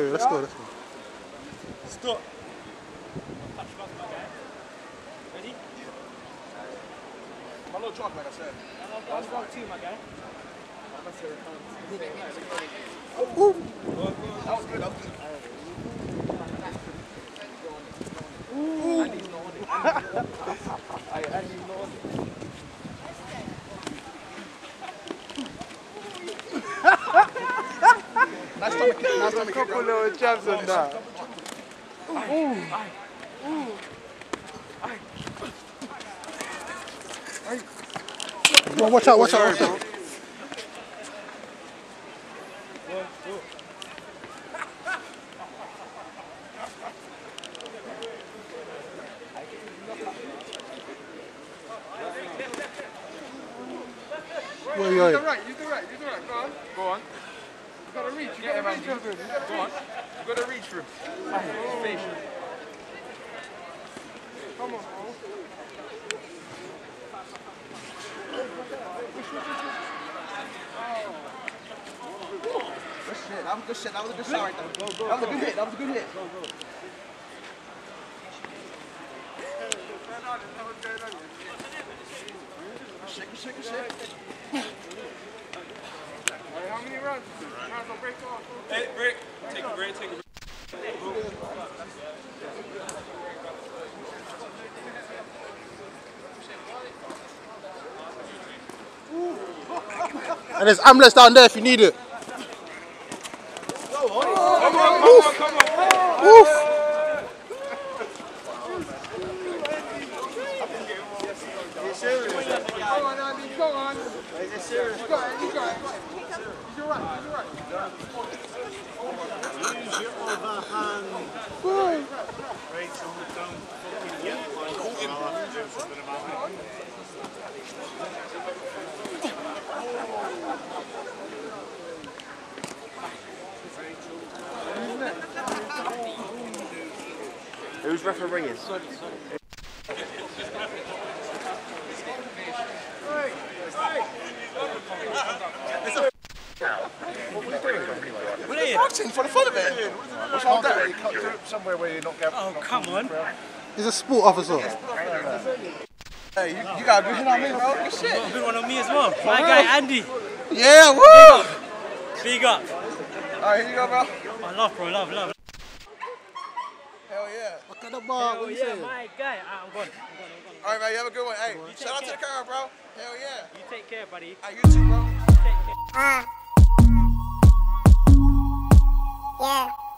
go, let's go, let's go. Stop. Ready? I'm a little drunk, like I said. I was drunk too, my guy. Ooh. That was good, that was good. Ooh. I didn't know it. There's a couple little jabs on that. Ooh. Ooh. Well, watch out, watch out, watch out. Wait, wait. Use the right, go on. Go on. You've got to reach, you've got to reach for him. Come on, Good shit, that was good shit, that was a good shot right there. Go, go, that was a good hit, that was a good hit. Go, go. Shake. How many runs? Break off. Hey, break. Take a break, take a break. And there's amulets down there if you need it. Come on. Go on. Serious. You got it. He's alright. Use your other hand. Boy. Rachel, don't fucking get my ball. Who's referee is? For the fun of it. You can't do it somewhere where you're not getting. Oh, come on. He's a sport officer. Hey, you got a good hit on me, bro. Good shit. You got a good one on me as well. My guy, Andy. Yeah, woo! Big up. Alright, here you go, bro. I love, bro. Love. Hell yeah. Look at the bar. Hell yeah, my guy. I'm gone. Alright, man, you have a good one. Hey, shout out to the car, bro. Hell yeah. You take care, buddy. Hey, you too, bro. Take care. Yeah.